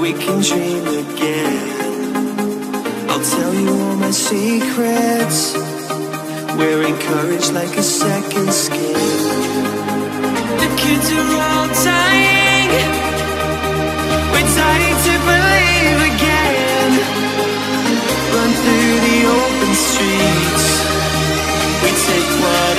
we can dream again. I'll tell you all my secrets. We're encouraged like a second skin. The kids are all dying. We're dying to believe again. Run through the open streets. We take one.